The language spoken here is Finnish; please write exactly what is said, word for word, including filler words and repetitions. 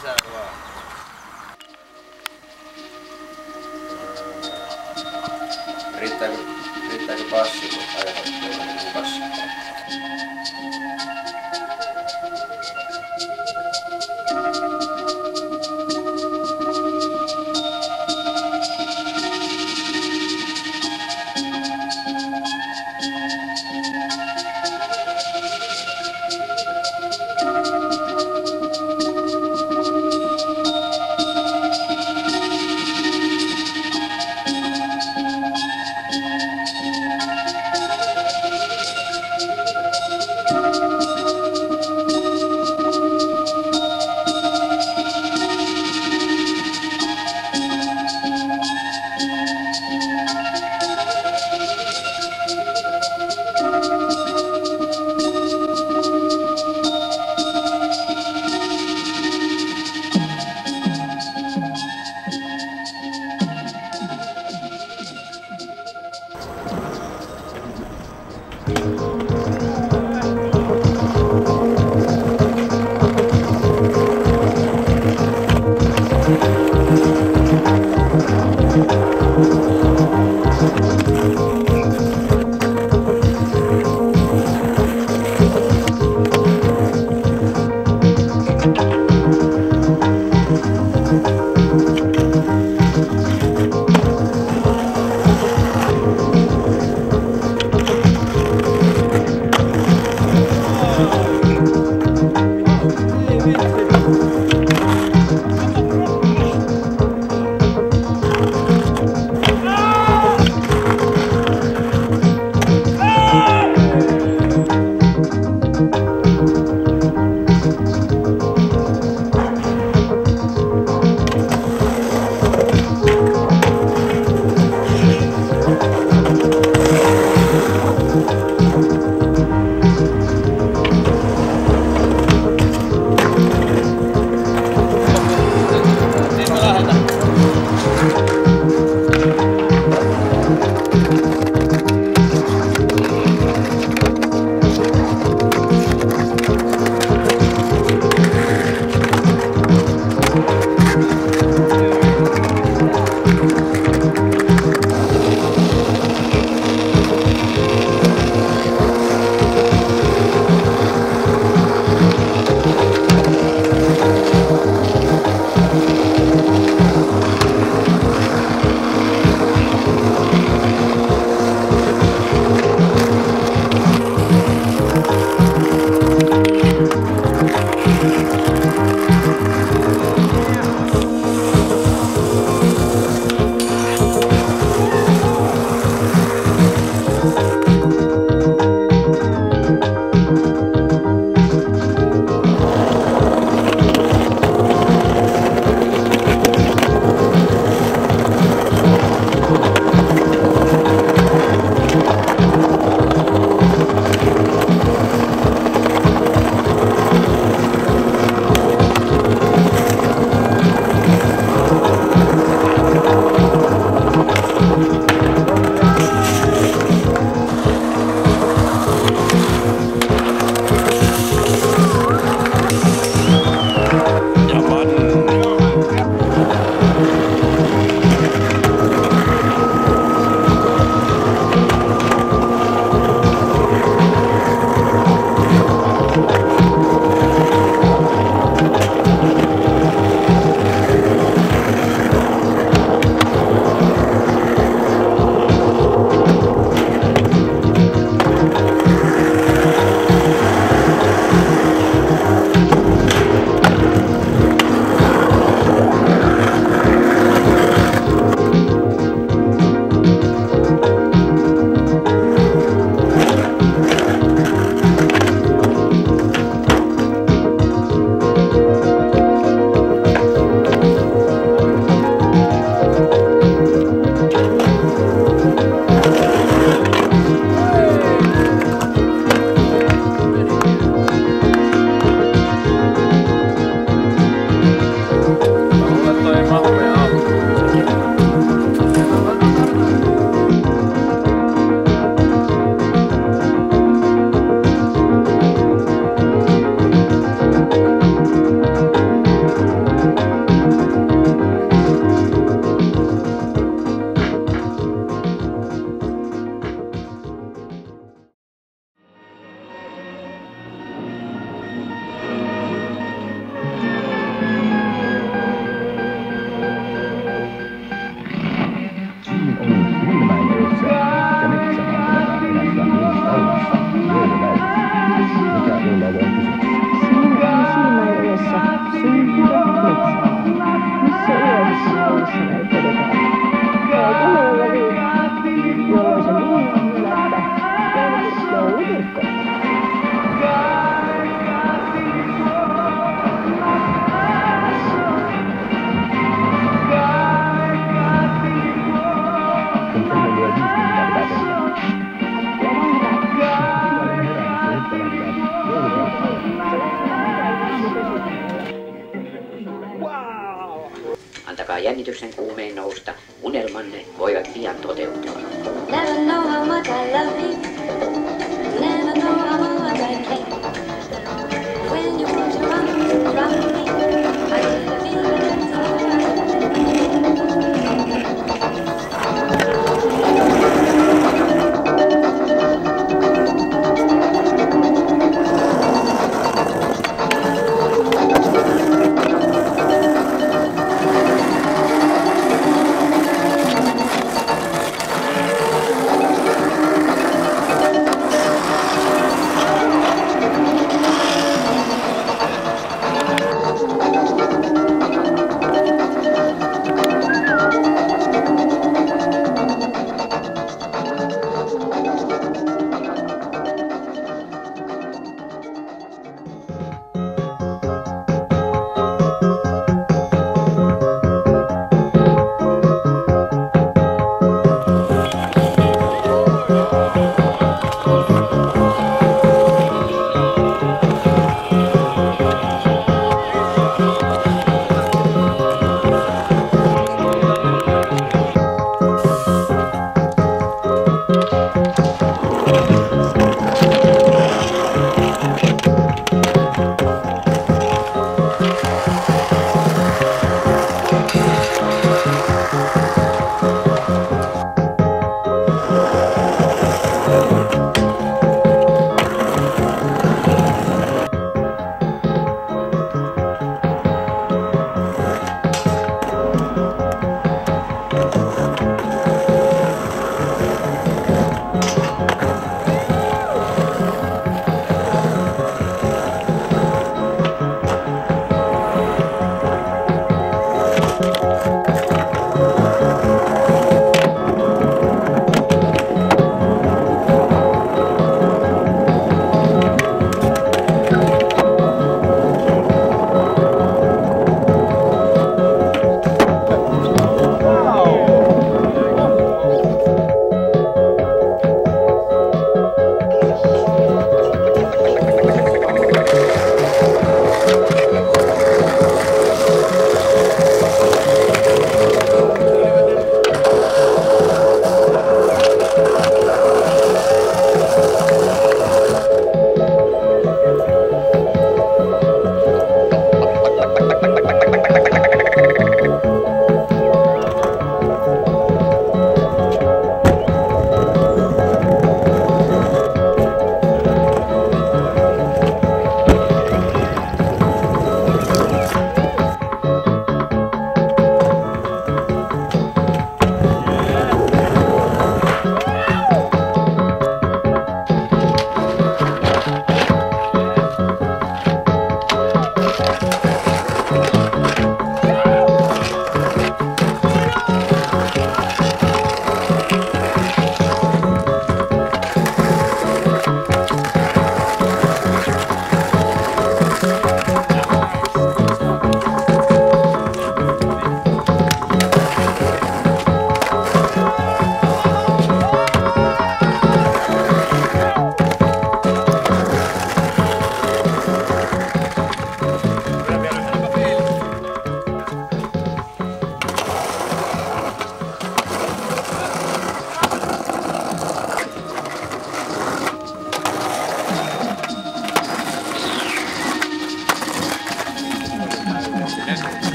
is out of luck. Riittääkö, riittääkö passi, kun ajatellaan joku passi? antaa jännityksen kuumeen nousta. Unelmanne voivat pian toteutua.